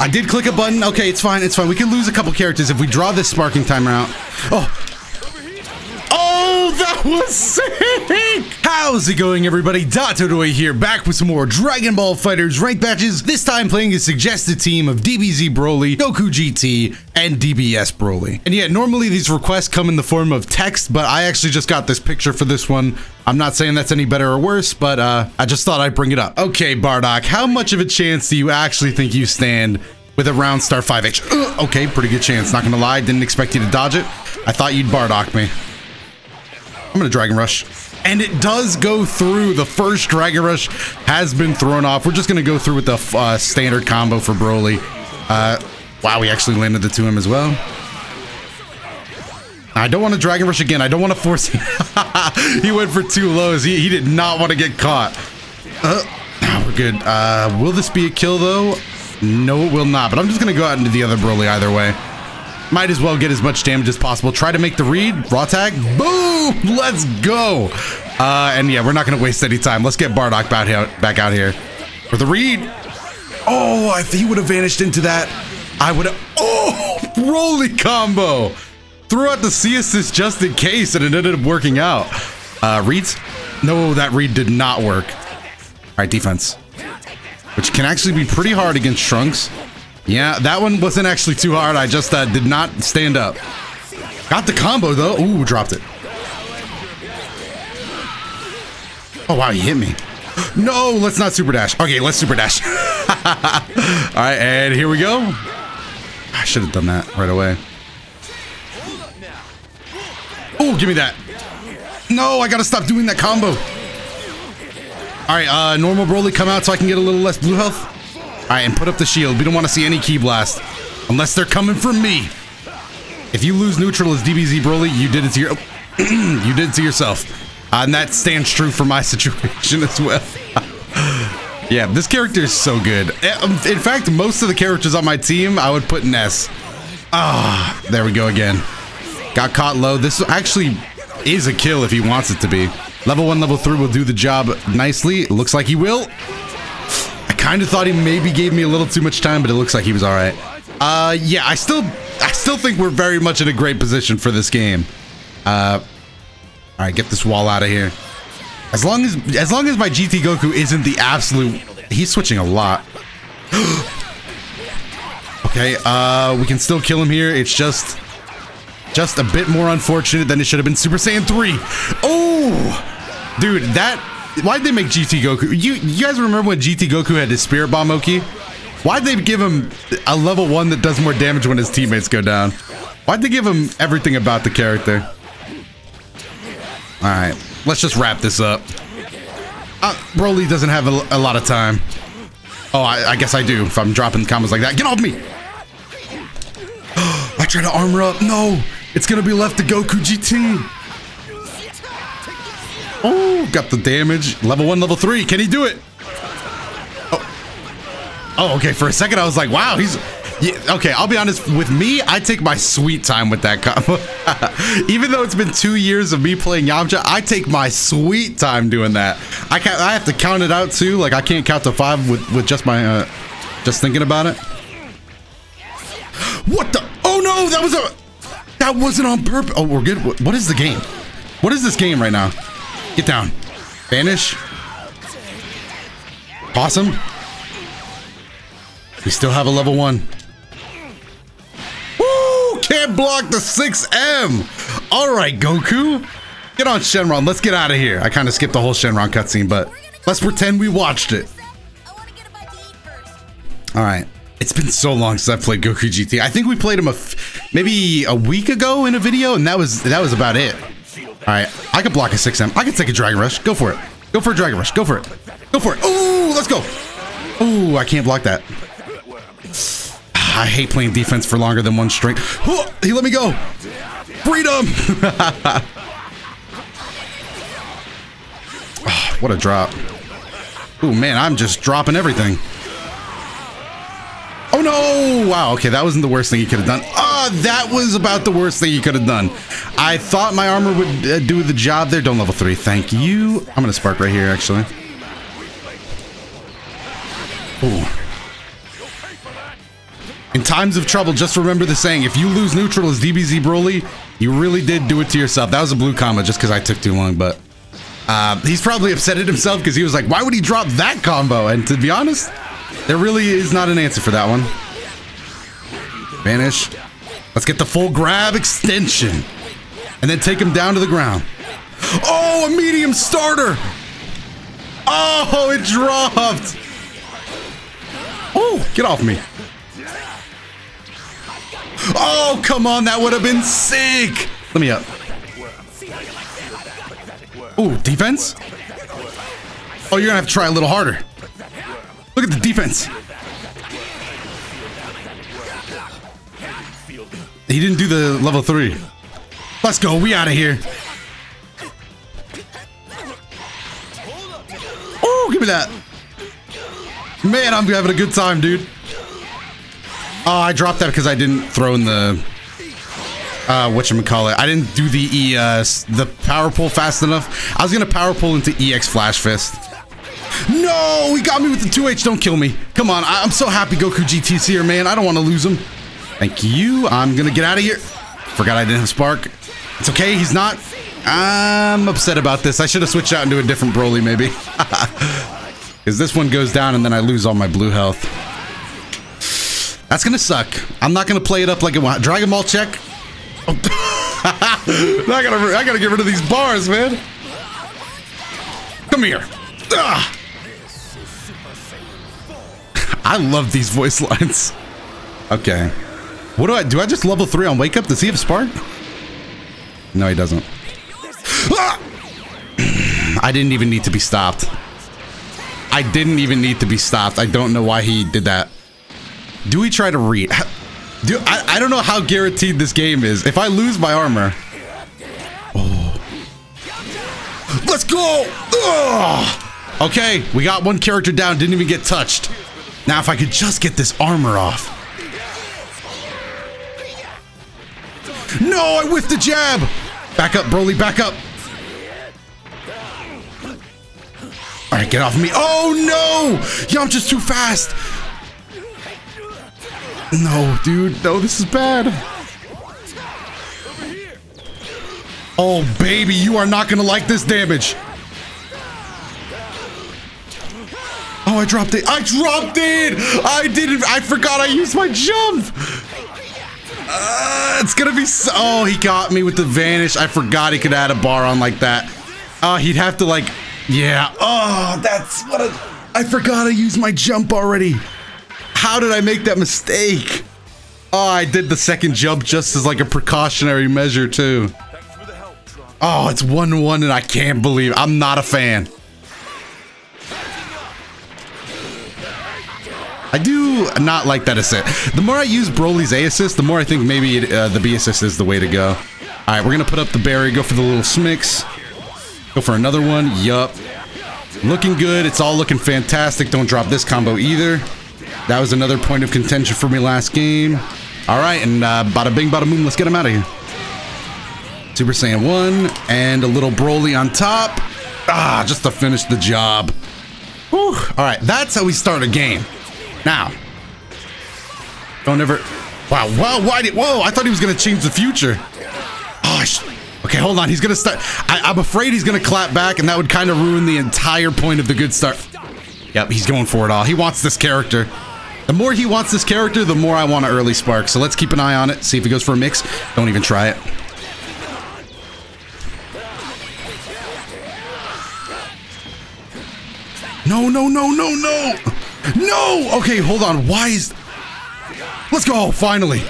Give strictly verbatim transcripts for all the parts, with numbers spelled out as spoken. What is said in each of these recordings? I did click a button. Okay, it's fine. It's fine. We can lose a couple characters if we draw this sparking timer out. Oh. Oh, that was sick! How's it going, everybody? DotoDoya here, back with some more Dragon Ball Fighters ranked matches. This time playing a suggested team of D B Z Broly, Goku G T, and D B S Broly. And yeah, normally these requests come in the form of text, but I actually just got this picture for this one. I'm not saying that's any better or worse, but uh, I just thought I'd bring it up. Okay, Bardock, how much of a chance do you actually think you stand with a round star five H? Ugh, okay, pretty good chance. Not gonna lie, didn't expect you to dodge it. I thought you'd Bardock me. I'm gonna Dragon Rush. And it does go through. The first Dragon Rush has been thrown off. We're just gonna go through with the uh, standard combo for Broly. Uh, wow, we actually landed the two him as well. I don't want to Dragon Rush again. I don't want to force him. He went for two lows. He, he did not want to get caught. Uh, oh, we're good. Uh, will this be a kill though? No, it will not. But I'm just gonna go out into the other Broly either way. Might as well get as much damage as possible. Try to make the read. Raw tag. Boom! Let's go! Uh, and yeah, we're not going to waste any time. Let's get Bardock back out here for the read. Oh, if he would have vanished into that, I would have... Oh! Broly combo! Threw out the C assist just in case, and it ended up working out. Uh, reads? No, that read did not work. All right, defense. Which can actually be pretty hard against Trunks. Yeah, that one wasn't actually too hard. I just uh, did not stand up. Got the combo, though. Ooh, dropped it. Oh, wow, he hit me. No, let's not super dash. Okay, let's super dash. All right, and here we go. I should have done that right away. Oh, give me that. No, I got to stop doing that combo. All right, uh, normal Broly, come out so I can get a little less blue health. All right, and put up the shield. We don't want to see any ki blast unless they're coming from me. If you lose neutral as D B Z Broly, you did it to your you did it to yourself, uh, and that stands true for my situation as well. Yeah, this character is so good. In fact, most of the characters on my team, I would put an S. Ah, there we go again. Got caught low. This actually is a kill if he wants it to be. Level one, level three will do the job nicely. Looks like he will. Kind of thought he maybe gave me a little too much time, but it looks like he was all right. Uh, yeah, I still, I still think we're very much in a great position for this game. Uh, all right, get this wall out of here. As long as, as long as my G T Goku isn't the absolute, he's switching a lot. Okay, uh, we can still kill him here. It's just, just a bit more unfortunate than it should have been. Super Saiyan three. Oh, dude, that. Why'd they make G T Goku? You you guys remember when G T Goku had his Spirit Bomb Oki? Why'd they give him a level one that does more damage when his teammates go down? Why'd they give him everything about the character? All right, let's just wrap this up. Uh, Broly doesn't have a, a lot of time. Oh, I, I guess I do if I'm dropping combos like that. Get off me! I try to armor up. No, it's gonna be left to Goku G T. Oh, got the damage. Level one, level three. Can he do it? Oh, oh okay. For a second, I was like, wow, he's... Yeah, okay, I'll be honest. With me, I take my sweet time with that combo. Even though it's been two years of me playing Yamcha, I take my sweet time doing that. I can't, I have to count it out, too. Like, I can't count to five with, with just my... Uh, just thinking about it. What the... Oh, no! That was a... That wasn't on purpose. Oh, we're good. What is the game? What is this game right now? Get down. Vanish. Awesome. We still have a level one. Woo! Can't block the six M. All right, Goku. Get on Shenron. Let's get out of here. I kind of skipped the whole Shenron cutscene, but let's pretend we watched it. All right. It's been so long since I've played Goku G T. I think we played him a f maybe a week ago in a video, and that was that was about it. All right, I can block a six M. I can take a Dragon Rush. Go for it. Go for a Dragon Rush. Go for it. Go for it. Ooh, let's go. Ooh, I can't block that. I hate playing defense for longer than one string. Oh, he let me go. Freedom. Oh, what a drop. Ooh, man, I'm just dropping everything. Oh, no. Wow, okay, that wasn't the worst thing he could have done. Oh, that was about the worst thing you could have done. I thought my armor would uh, do the job there. Don't level three. Thank you. I'm going to spark right here, actually. Ooh. In times of trouble, just remember the saying, if you lose neutral as D B Z Broly, you really did do it to yourself. That was a blue comma just because I took too long, but uh, he's probably upset at himself because he was like, why would he drop that combo? And to be honest, there really is not an answer for that one. Vanish. Let's get the full grab extension and then take him down to the ground. Oh, a medium starter. Oh, it dropped. Oh, get off me. Oh, come on, that would have been sick. Let me up. Oh, defense? Oh, you're gonna have to try a little harder. Look at the defense. He didn't do the level three. Let's go, we out of here. Oh, give me that. Man, I'm having a good time, dude. Oh, I dropped that because I didn't throw in the uh, whatchamacallit. I didn't do the E uh, the power pull fast enough. I was gonna power pull into E X Flash Fist. No, he got me with the two H. Don't kill me. Come on, I I'm so happy Goku G T's here, man. I don't want to lose him. Thank you. I'm gonna get out of here. Forgot I didn't have Spark. It's okay. He's not. I'm upset about this. I should have switched out into a different Broly, maybe. Because this one goes down and then I lose all my blue health. That's gonna suck. I'm not gonna play it up like it wants. Dragon Ball check. Oh. I, gotta, I gotta get rid of these bars, man. Come here. Ugh. I love these voice lines. Okay. What do I do? I just level three on Wake Up? Does he have Spark? No, he doesn't. Ah! I didn't even need to be stopped. I didn't even need to be stopped. I don't know why he did that. Do we try to read? Do I, I don't know how guaranteed this game is. If I lose my armor. Oh. Let's go! Ugh. Okay, we got one character down. Didn't even get touched. Now if I could just get this armor off. No, I whiffed the jab! Back up, Broly, back up. Alright, get off of me. Oh no! Yamcha's too fast! No, dude. No, this is bad. Oh, baby. You are not going to like this damage. Oh, I dropped it. I dropped it. I didn't. I forgot I used my jump. Uh, it's going to be so. Oh, he got me with the vanish. I forgot he could add a bar on like that. Uh, he'd have to like. Yeah. Oh, that's what a. I forgot I used my jump already. How did I make that mistake? Oh, I did the second jump just as like a precautionary measure too. Oh, it's one one and I can't believe it. I'm not a fan. I do not like that assist. The more I use Broly's A assist, the more I think maybe it, uh, the B assist is the way to go. All right, we're gonna put up the berry, go for the little smix. Go for another one, yup. Looking good, it's all looking fantastic. Don't drop this combo either. That was another point of contention for me last game. All right, and uh, bada bing, bada boom. Let's get him out of here. Super Saiyan one, and a little Broly on top. Ah, just to finish the job. Whew. All right, that's how we start a game. Now, don't ever. Wow, wow, why did? Whoa, I thought he was gonna change the future. Oh, sh okay, hold on. He's gonna start. I, I'm afraid he's gonna clap back, and that would kind of ruin the entire point of the good start. Yep, he's going for it all. He wants this character. The more he wants this character, the more I want to early spark. So let's keep an eye on it. See if he goes for a mix. Don't even try it. No, no, no, no, no. No. Okay, hold on. Why is... Let's go. Finally.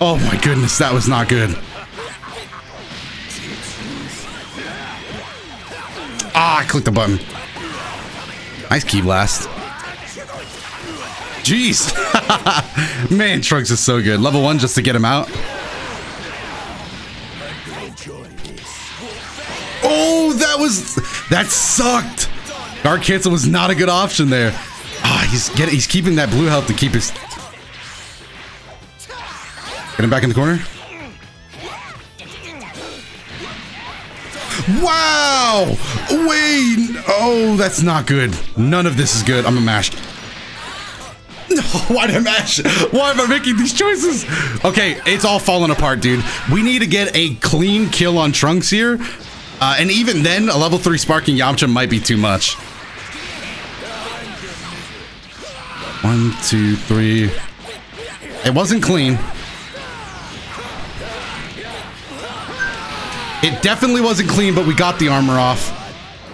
Oh, my goodness. That was not good. Ah, I clicked the button. Nice key blast. Jeez. Man, Trunks is so good. Level one just to get him out. Oh, that was... That sucked. Guard cancel was not a good option there. Ah, oh, he's getting, he's keeping that blue health to keep his... Get him back in the corner. Wow! Wait! Oh, that's not good. None of this is good. I'm a mashed. Why am I? Why am I making these choices? Okay, it's all falling apart, dude. We need to get a clean kill on Trunks here, uh, and even then, a level three sparking Yamcha might be too much. One, two, three. It wasn't clean. It definitely wasn't clean, but we got the armor off,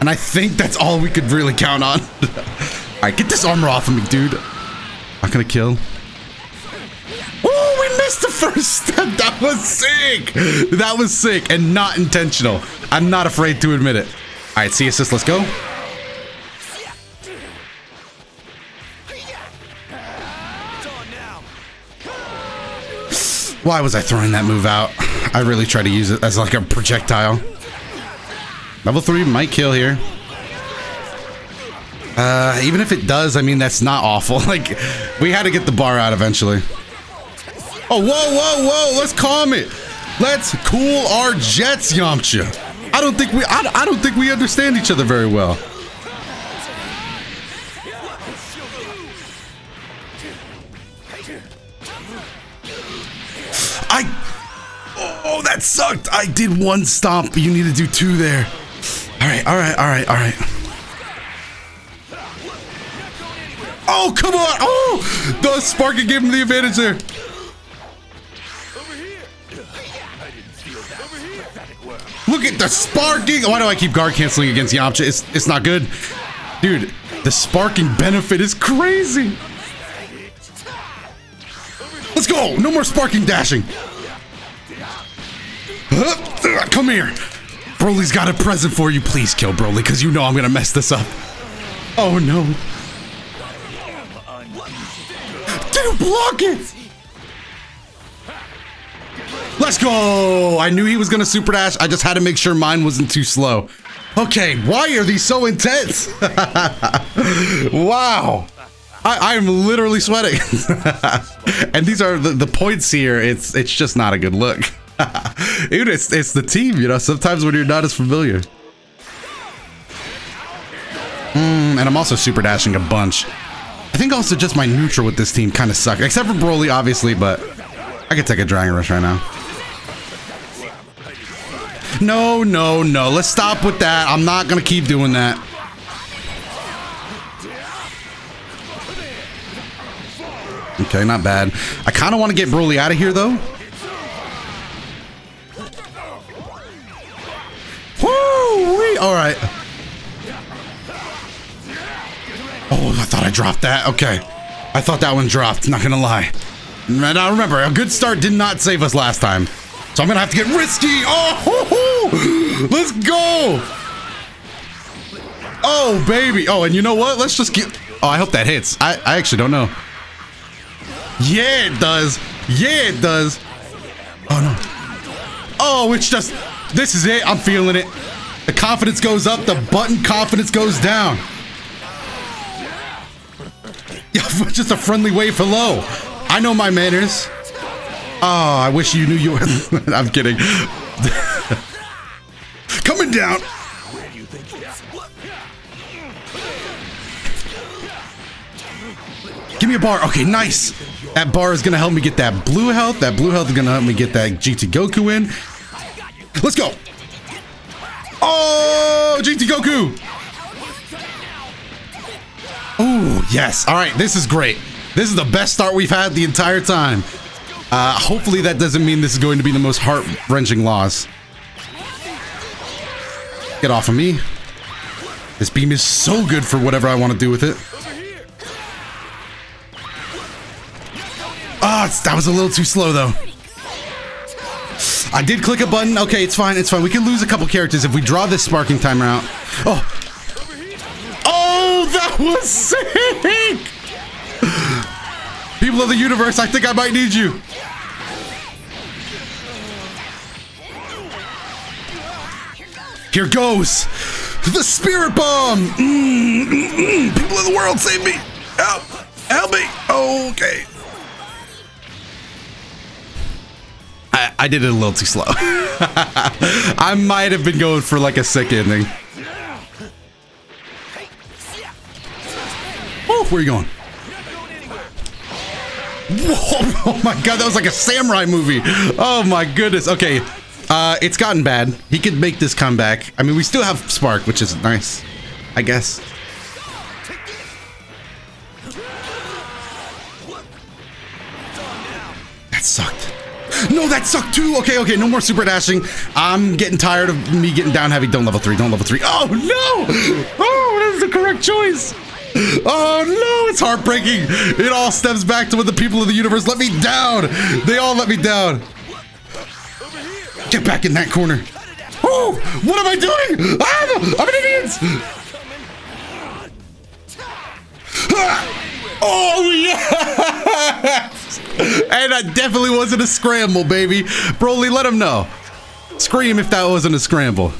and I think that's all we could really count on. All right, get this armor off of me, dude. Not gonna kill. Oh, we missed the first step. That was sick. That was sick and not intentional. I'm not afraid to admit it. All right, see assist. Let's go. Why was I throwing that move out? I really try to use it as like a projectile. Level three might kill here. Uh, even if it does, I mean, that's not awful. Like, we had to get the bar out eventually. Oh, whoa, whoa, whoa. Let's calm it. Let's cool our jets, Yamcha. I don't think we, I, I don't think we understand each other very well. I, oh, that sucked. I did one stomp. You need to do two there. All right, all right, all right, all right. Oh, come on. Oh, the Sparky gave him the advantage there. Look at the sparking. Why do I keep guard canceling against Yamcha? It's, it's not good. Dude, the sparking benefit is crazy. Let's go. No more sparking dashing. Come here. Broly's got a present for you. Please kill Broly, because you know I'm going to mess this up. Oh, no. Block it! Let's go! I knew he was gonna super dash. I just had to make sure mine wasn't too slow. Okay, why are these so intense? Wow! I, I'm literally sweating. And these are the, the points here. It's it's just not a good look. Dude, it's, it's the team, you know, sometimes when you're not as familiar. Mm, and I'm also super dashing a bunch. I think also just my neutral with this team kind of sucks, except for Broly, obviously, but I could take a Dragon Rush right now. No, no, no. Let's stop with that. I'm not going to keep doing that. Okay, not bad. I kind of want to get Broly out of here, though. Woo-wee! All right. Oh, I thought I dropped that. Okay. I thought that one dropped. Not gonna lie. And I remember, a good start did not save us last time. So I'm gonna have to get risky. Oh, hoo -hoo. Let's go. Oh, baby. Oh, and you know what? Let's just get... Oh, I hope that hits. I, I actually don't know. Yeah, it does. Yeah, it does. Oh, no. Oh, it's just... This is it. I'm feeling it. The confidence goes up. The button confidence goes down. Just a friendly wave hello. I know my manners. Oh, I wish you knew you were. I'm kidding. Coming down. Give me a bar. Okay, nice. That bar is going to help me get that blue health. That blue health is going to help me get that G T Goku in. Let's go. Oh, G T Goku. Oh, yes. All right. This is great. This is the best start we've had the entire time. Uh, hopefully that doesn't mean this is going to be the most heart-wrenching loss. Get off of me. This beam is so good for whatever I want to do with it. Ah, oh, that was a little too slow, though. I did click a button. Okay, it's fine. It's fine. We can lose a couple characters if we draw this sparking timer out. Oh. That was sick! People of the universe, I think I might need you. Here goes the spirit bomb. Mm, mm, mm. People of the world, save me! Help! Help me! Okay. I I did it a little too slow. I might have been going for like a sick ending. Where are you going? Whoa, oh my god, that was like a samurai movie. Oh my goodness. Okay, uh, it's gotten bad. He could make this comeback. I mean, we still have Spark, which is nice, I guess. That sucked. No, that sucked too. Okay, okay, no more super dashing. I'm getting tired of me getting down heavy. Don't level three, don't level three. Oh no! Oh, that is the correct choice. Oh no, it's heartbreaking. It all stems back to when the people of the universe let me down. They all let me down. Get back in that corner. Oh, what am I doing? I'm, I'm an idiot. Oh yeah. And I definitely wasn't a scramble, baby. Broly, let him know. Scream if that wasn't a scramble.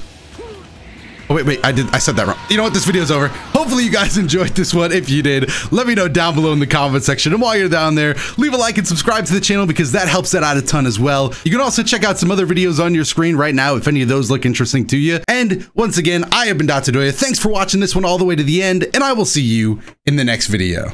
Oh, wait, wait, I did. I said that wrong. You know what? This video's over. Hopefully you guys enjoyed this one. If you did, let me know down below in the comment section. And while you're down there, leave a like and subscribe to the channel because that helps that out a ton as well. You can also check out some other videos on your screen right now if any of those look interesting to you. And once again, I have been DotoDoya. Thanks for watching this one all the way to the end, and I will see you in the next video.